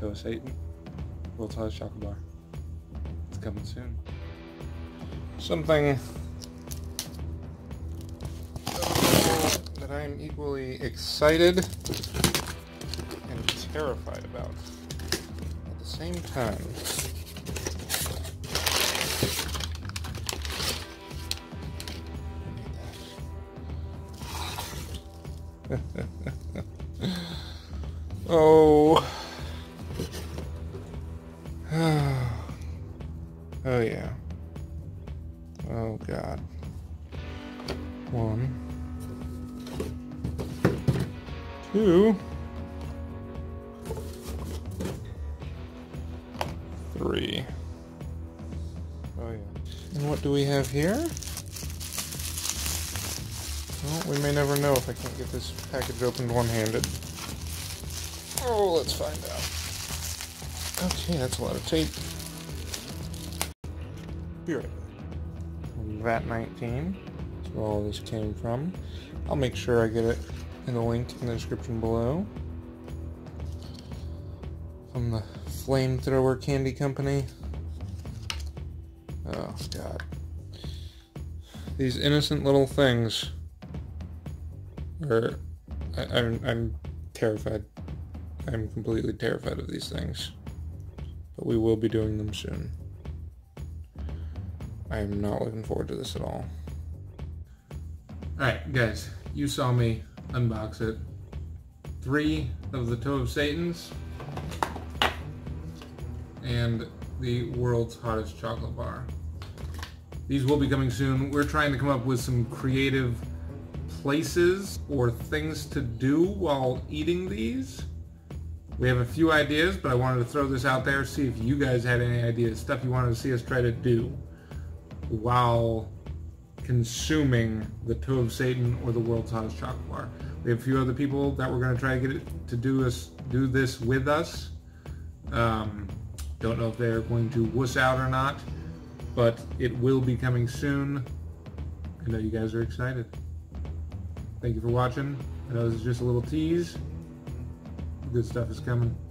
Toe of Satan, World-Size Chocolate Bar. It's coming soon. Something that I'm equally excited and terrified about at the same time. Oh. Oh yeah. Oh God. One. Two. Three. Oh yeah. And what do we have here? Well, we may never know if I can't get this package opened one-handed. Oh, let's find out. Okay, that's a lot of tape. Be right back. VAT 19. That's where all this came from. I'll make sure I get it in the link in the description below. From the Flamethrower Candy Company. Oh, God. These innocent little things. I'm terrified. I'm completely terrified of these things, but we will be doing them soon. I'm not looking forward to this at all. Alright guys, you saw me unbox it. 3 of the Toe of Satans and the world's hottest chocolate bar. These will be coming soon. We're trying to come up with some creative places or things to do while eating these. We have a few ideas, but I wanted to throw this out there, see if you guys had any ideas, stuff you wanted to see us try to do while consuming the Toe of Satan or the world's hottest chocolate bar. We have a few other people that we're going to try to get it to do this with us. Don't know if they're going to wuss out or not, but it will be coming soon. I know you guys are excited. Thank you for watching. I know this is just a little tease. Good stuff is coming.